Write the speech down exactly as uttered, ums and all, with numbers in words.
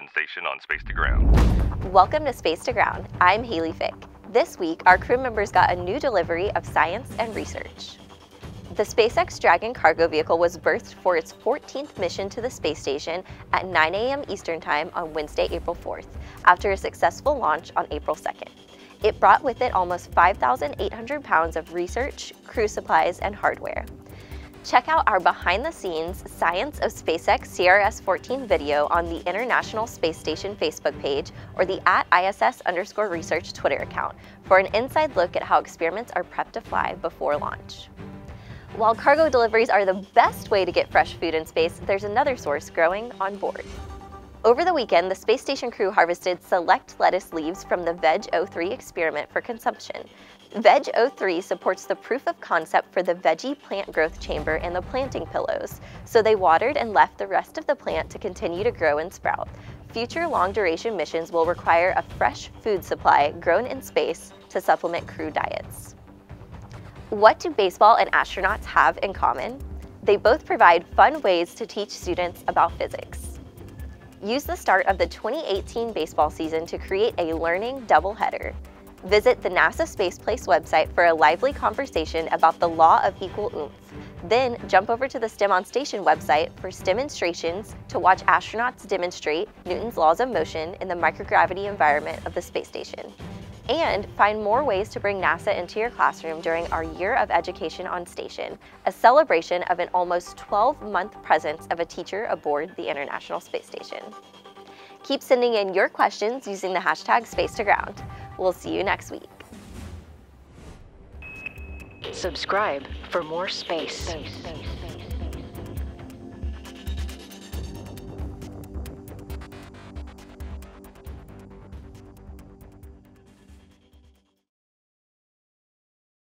Mission Station on Space to Ground. Welcome to Space to Ground. I'm Haley Fick. This week, our crew members got a new delivery of science and research. The SpaceX Dragon cargo vehicle was berthed for its fourteenth mission to the space station at nine A M Eastern Time on Wednesday, April fourth, after a successful launch on April second. It brought with it almost five thousand eight hundred pounds of research, crew supplies, and hardware. Check out our behind-the-scenes Science of SpaceX C R S fourteen video on the International Space Station Facebook page or the at ISS underscore research Twitter account for an inside look at how experiments are prepped to fly before launch. While cargo deliveries are the best way to get fresh food in space, there's another source growing on board. Over the weekend, the space station crew harvested select lettuce leaves from the V E G oh three experiment for consumption. V E G oh three supports the proof of concept for the veggie plant growth chamber and the planting pillows, so they watered and left the rest of the plant to continue to grow and sprout. Future long-duration missions will require a fresh food supply grown in space to supplement crew diets. What do baseball and astronauts have in common? They both provide fun ways to teach students about physics. Use the start of the twenty eighteen baseball season to create a learning doubleheader. Visit the NASA Space Place website for a lively conversation about the law of equal oomph. Then jump over to the STEM on Station website for STEMonstrations to watch astronauts demonstrate Newton's laws of motion in the microgravity environment of the space station. And find more ways to bring NASA into your classroom during our Year of Education on Station, a celebration of an almost twelve-month presence of a teacher aboard the International Space Station. Keep sending in your questions using the hashtag SpaceToGround. We'll see you next week. Subscribe for more space. space, space.